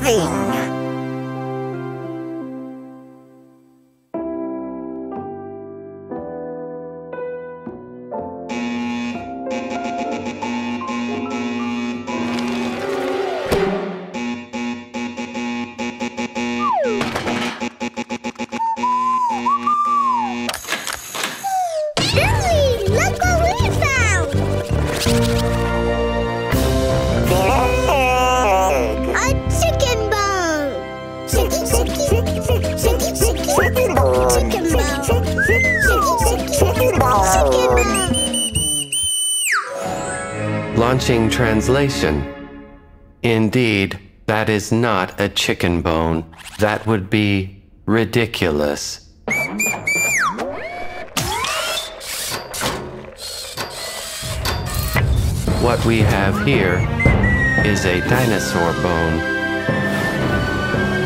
nothing! Launching translation. Indeed, that is not a chicken bone. That would be ridiculous. What we have here is a dinosaur bone.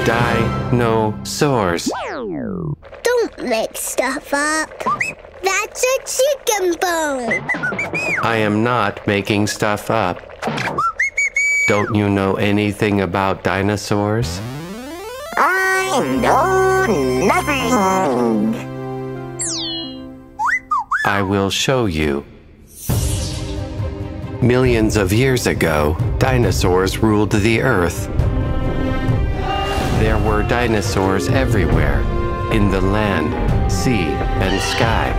Dinosaurs. Don't make stuff up. That's a chicken bone. I am not making stuff up. Don't you know anything about dinosaurs? I know nothing. I will show you. Millions of years ago, dinosaurs ruled the earth. There were dinosaurs everywhere, in the land, sea, and sky.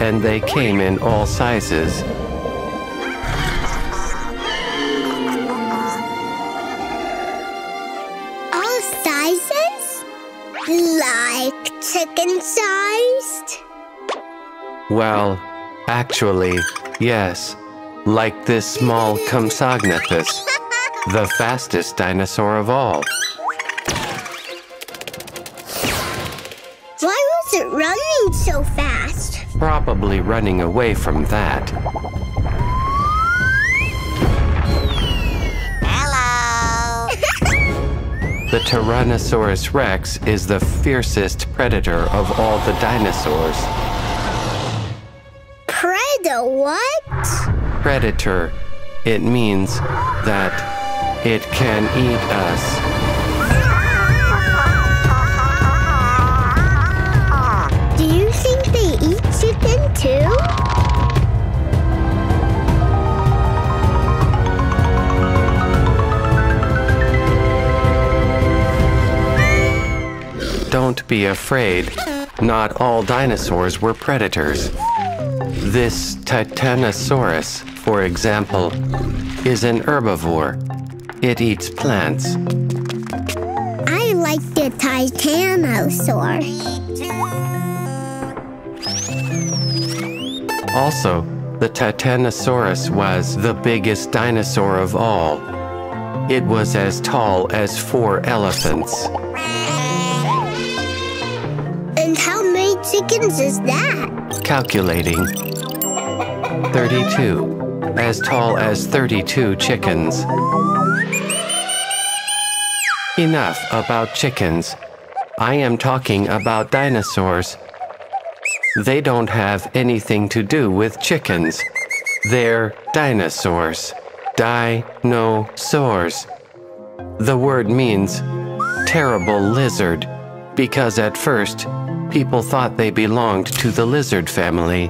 And they came in all sizes. All sizes? Like chicken-sized? Well, actually, yes. Like this small Compsognathus, the fastest dinosaur of all. Why was it running so fast? Probably running away from that. Hello! The Tyrannosaurus Rex is the fiercest predator of all the dinosaurs. Predator what? Predator. It means that it can eat us. Don't be afraid. Not all dinosaurs were predators. This Titanosaurus, for example, is an herbivore. It eats plants. I like the Titanosaur. Also, the Titanosaurus was the biggest dinosaur of all. It was as tall as 4 elephants. Chickens is that? Calculating. 32. As tall as 32 chickens. Enough about chickens. I am talking about dinosaurs. They don't have anything to do with chickens. They're dinosaurs. Dinosaurs. The word means terrible lizard, because at first, people thought they belonged to the lizard family,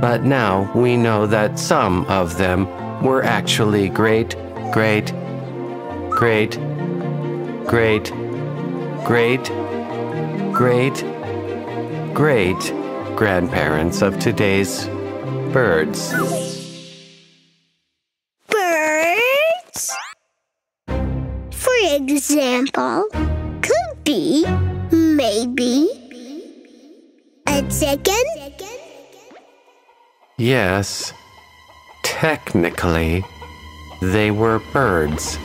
but now we know that some of them were actually great-great-great-great-great-great-grandparents of today's birds. Birds, for example, could be, maybe, a chicken? Yes, technically, they were birds,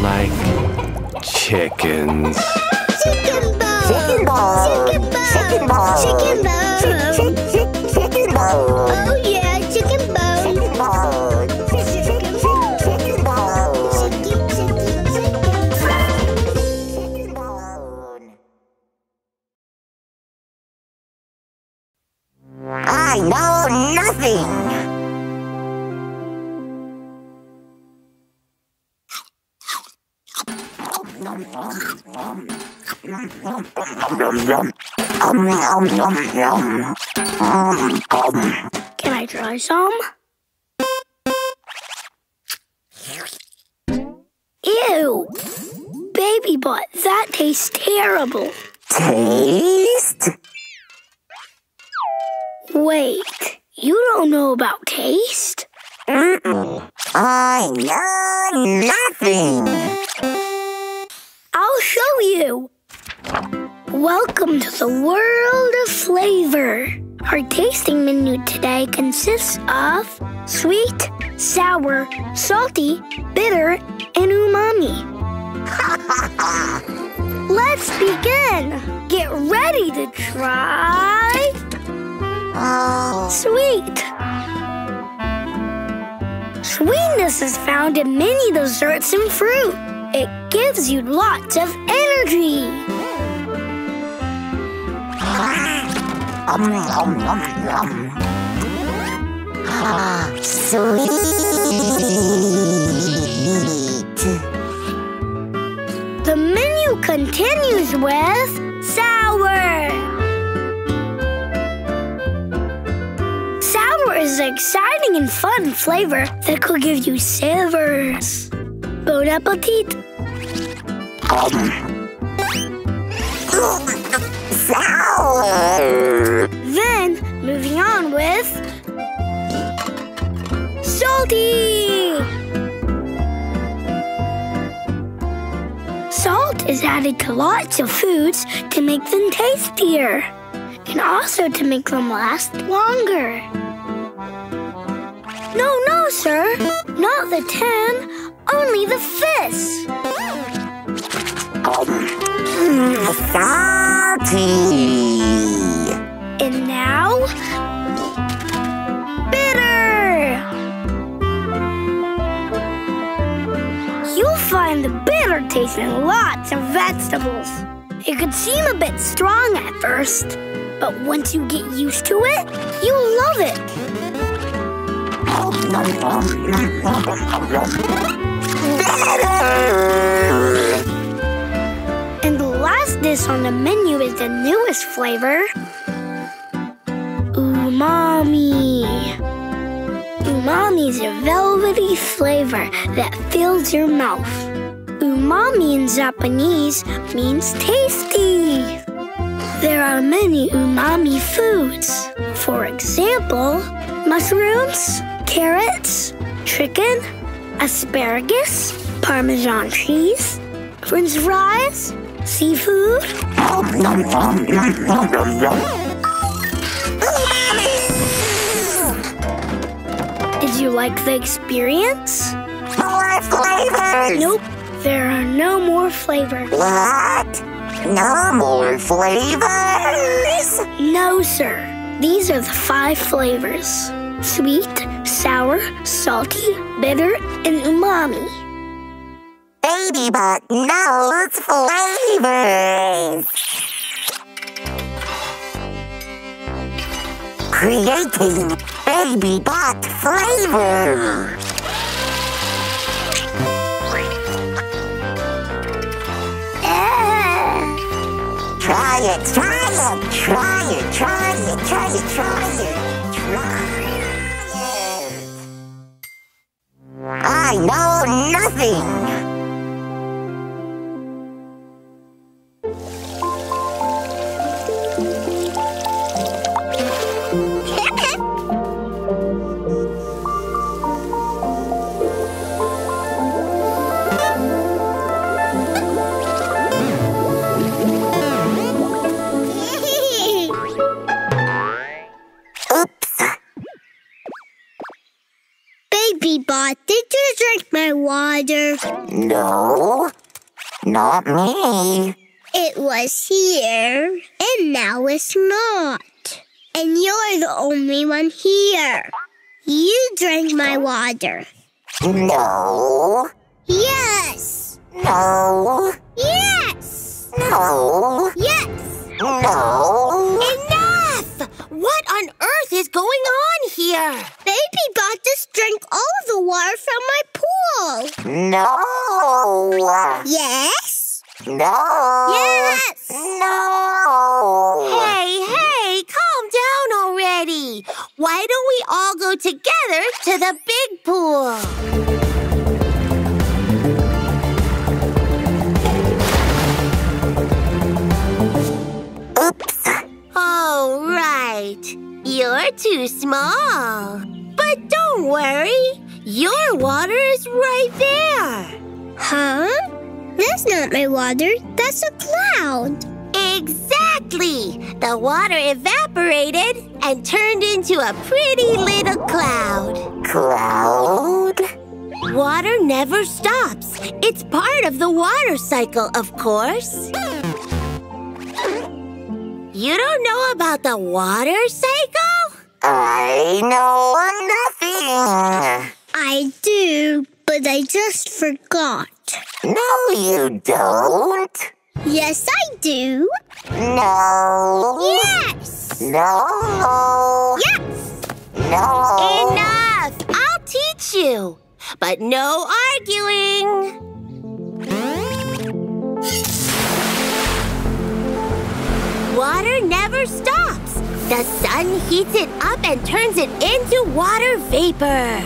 like chickens. Chicken bone! Chicken bone! Chicken bone! Chicken bone! Chicken bone! Oh yeah, chicken bone! Chicken bone! Chicken bone! Chicken bone! I know nothing! Can I try some? Ew! Baby butt, that tastes terrible. Taste? Wait, you don't know about taste? Mm-mm. I know nothing. I'll show you. Welcome to the world of flavor. Our tasting menu today consists of sweet, sour, salty, bitter, and umami. Let's begin. Get ready to try sweet. Sweetness is found in many desserts and fruit. It gives you lots of energy. Sweet. The menu continues with sour. Sour is an exciting and fun flavor that could give you shivers. Bon appetit. Sour. Then, moving on with salty. Salt is added to lots of foods to make them tastier and also to make them last longer. No, no, sir. Not the 10, only the fist. Salty. And now, bitter. You'll find the bitter taste in lots of vegetables. It could seem a bit strong at first, but once you get used to it, you'll love it. Bitter. Last dish on the menu is the newest flavor, umami. Umami is a velvety flavor that fills your mouth. Umami in Japanese means tasty. There are many umami foods. For example, mushrooms, carrots, chicken, asparagus, Parmesan cheese, French fries, seafood. Did you like the experience? More flavors! Nope, there are no more flavors. What? No more flavors? No, sir. These are the 5 flavors. Sweet, sour, salty, bitter, and umami. Baby butt knows flavors. Creating baby butt flavor. Try it, try it, try it, try it, try it, try it, try it. I know nothing. Did you drink my water? No, not me. It was here, and now it's not. And you're the only one here. You drank my water. No. Yes. No. Yes. No. Yes. No. Enough! What on earth is going on here? Baby Bot just drank all the water from my pool. No. Yes? No! Yes! No! Hey, calm down already! Why don't we all go together to the big pool? Oops! Oh, right. You're too small. But don't worry. Your water is right there. Huh? That's not my water. That's a cloud. Exactly. The water evaporated and turned into a pretty little cloud. Cloud? Water never stops. It's part of the water cycle, of course. You don't know about the water cycle? I know nothing. I do, but I just forgot. No, you don't. Yes, I do. No. Yes. No. Yes. No. Enough. I'll teach you. But no arguing. Water never stops. The sun heats it up and turns it into water vapor.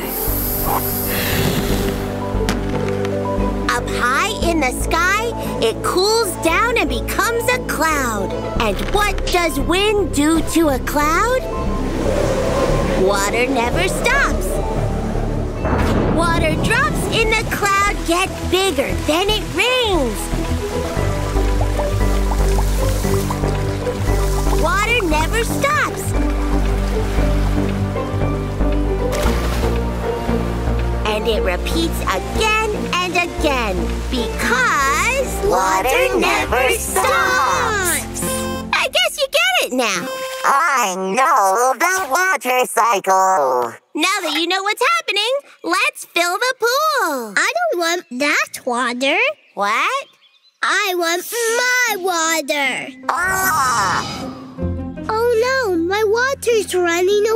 Up high in the sky, it cools down and becomes a cloud. And what does wind do to a cloud? Water never stops. Water drops in the cloud get bigger, then it rains. Water never stops. And it repeats again and again, because water never stops. I guess you get it now. I know the water cycle. Now that you know what's happening, let's fill the pool. I don't want that water. What? I want my water. Ah! Oh no, my water's running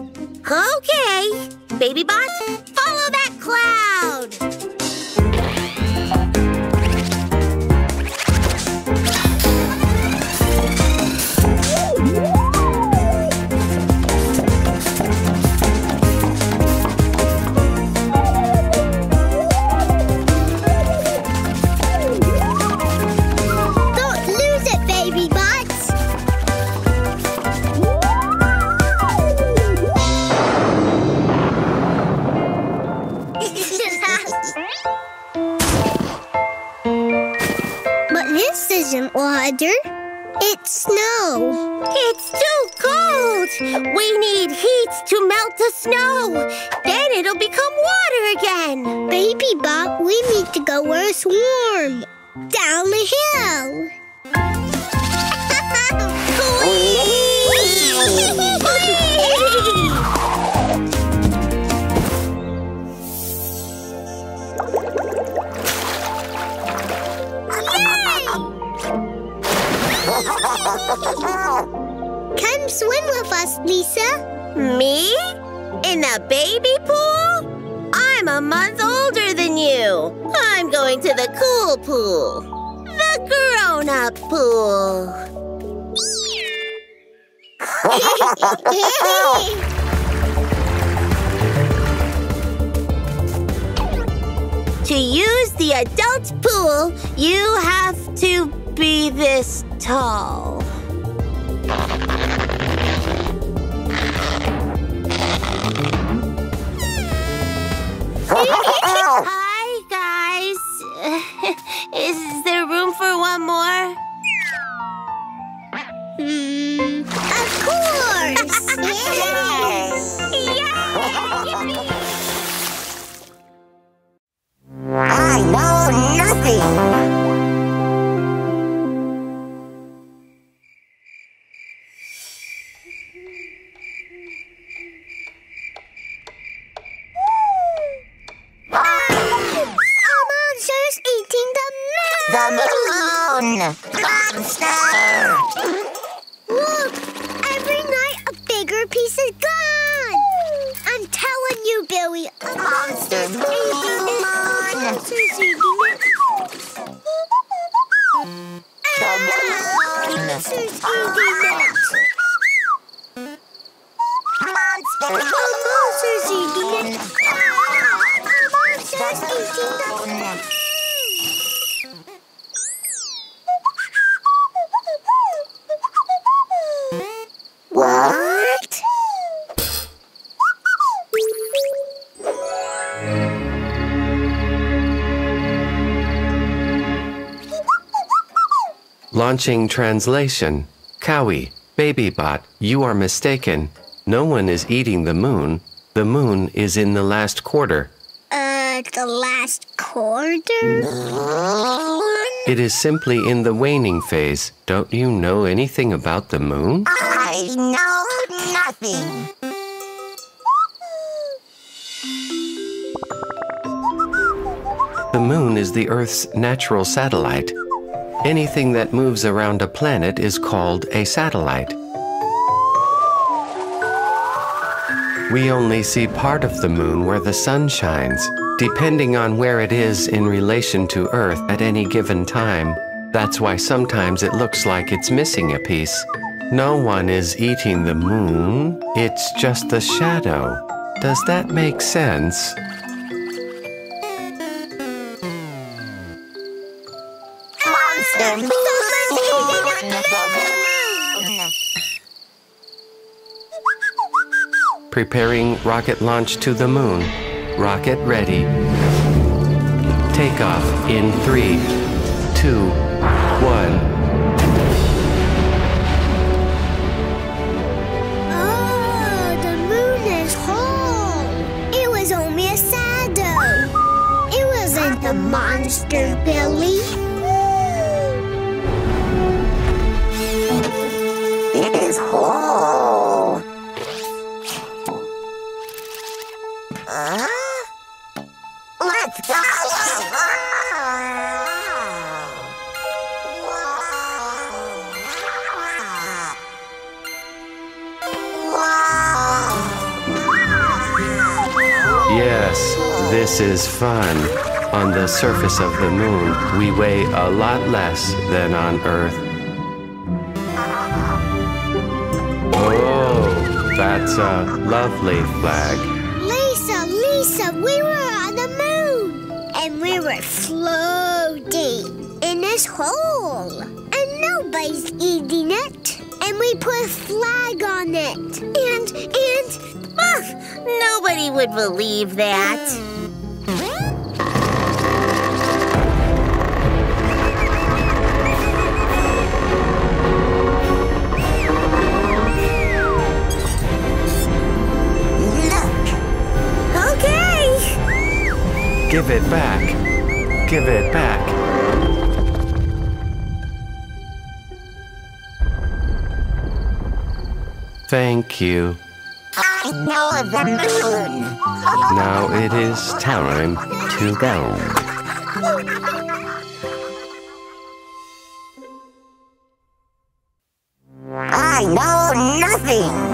away. Okay. Baby Bot, follow that cloud! Don't lose it, Baby Bots! Water. It's snow. It's too cold. We need heat to melt the snow. Then it'll become water again. Baby Bob, we need to go where it's warm. Down the hill. Come swim with us, Lisa. Me? In the baby pool? I'm a month older than you. I'm going to the cool pool. The grown-up pool. To use the adult pool, you have to be this tall. Hi, guys. Is there room for one more? Of course! Yay! I know nothing! Monster! Look! Every night a bigger piece is gone! I'm telling you, Billy, a monster's eating it! You do not! Monsters eating it! Monsters eating the food! What? Launching translation. Cowie, Babybot, you are mistaken. No one is eating the moon. The moon is in the last quarter. The last quarter? It is simply in the waning phase. Don't you know anything about the moon? I know nothing. The moon is the Earth's natural satellite. Anything that moves around a planet is called a satellite. We only see part of the moon where the sun shines. Depending on where it is in relation to Earth at any given time, that's why sometimes it looks like it's missing a piece. No one is eating the moon, it's just the shadow. Does that make sense? Preparing rocket launch to the moon. Rocket ready. Takeoff in 3, 2, 1. Oh, the moon is whole. It was only a shadow. It wasn't a monster, Billy. It is whole. Let's go! Yes, this is fun. On the surface of the moon, we weigh a lot less than on Earth. Oh, that's a lovely flag. Lisa, we were on the moon, and we were floating in this hole, and nobody's eating it, and we put a flag on it, and nobody would believe that. Give it back. Give it back. Thank you. I know the moon. Now it is time to go. I know nothing.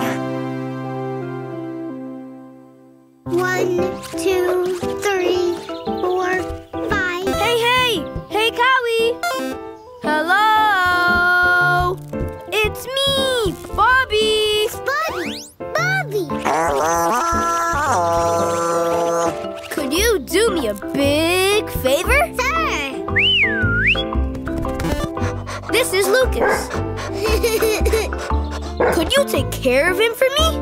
1, 2, 3, 4, 5. Hey, Cowie! Hello! It's me, Bobby! Bobby! Hello! Could you do me a big favor? Sure! This is Lucas. Could you take care of him for me?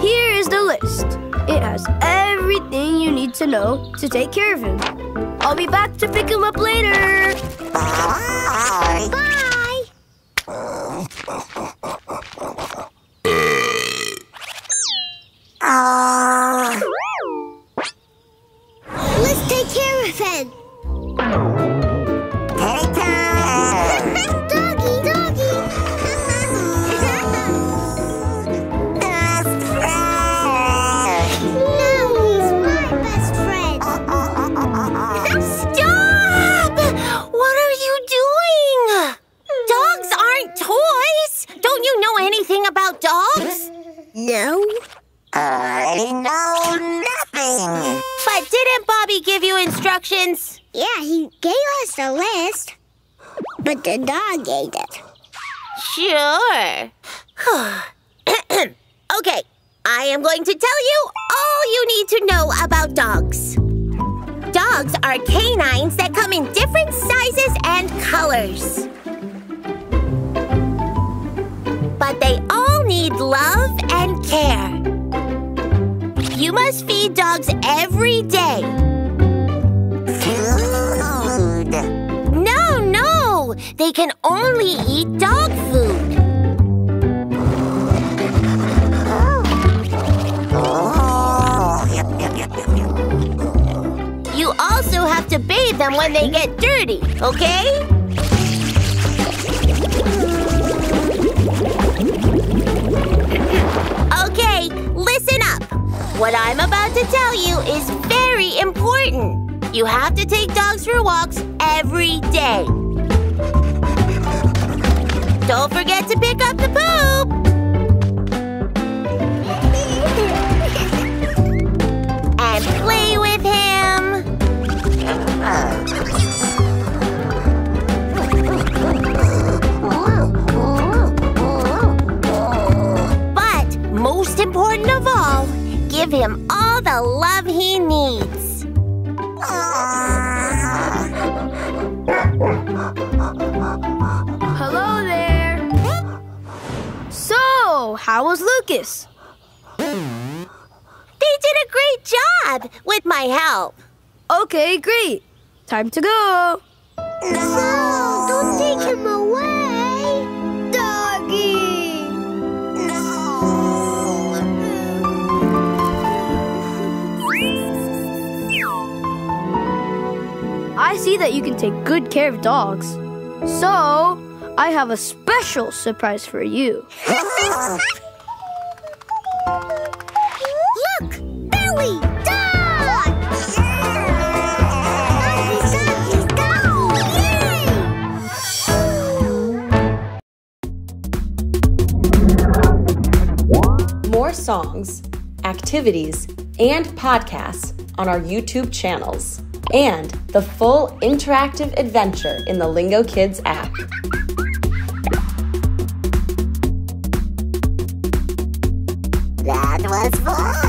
Here is the list. It has everything you need to know to take care of him. I'll be back to pick him up later. Bye. Bye. Let's take care of him. Take care. About dogs? No. I know nothing. But didn't Bobby give you instructions? Yeah, he gave us a list. But the dog ate it. Sure. Okay, I am going to tell you all you need to know about dogs. Dogs are canines that come in different sizes and colors. But they all need love and care. You must feed dogs every day. Food? No, no! They can only eat dog food. You also have to bathe them when they get dirty, okay? Okay, listen up. What I'm about to tell you is very important. You have to take dogs for walks every day. Don't forget to pick up the poop. And play with him. Most important of all, give him all the love he needs. Hello there. So, how was Lucas? They did a great job with my help. Okay, great. Time to go. No, don't take him away, doggy. I see that you can take good care of dogs. So, I have a special surprise for you. Look! Billy! Dog! Doggy, doggy, dog! Yay! More songs, activities, and podcasts on our YouTube channels. And the full interactive adventure in the Lingokids app. That was fun!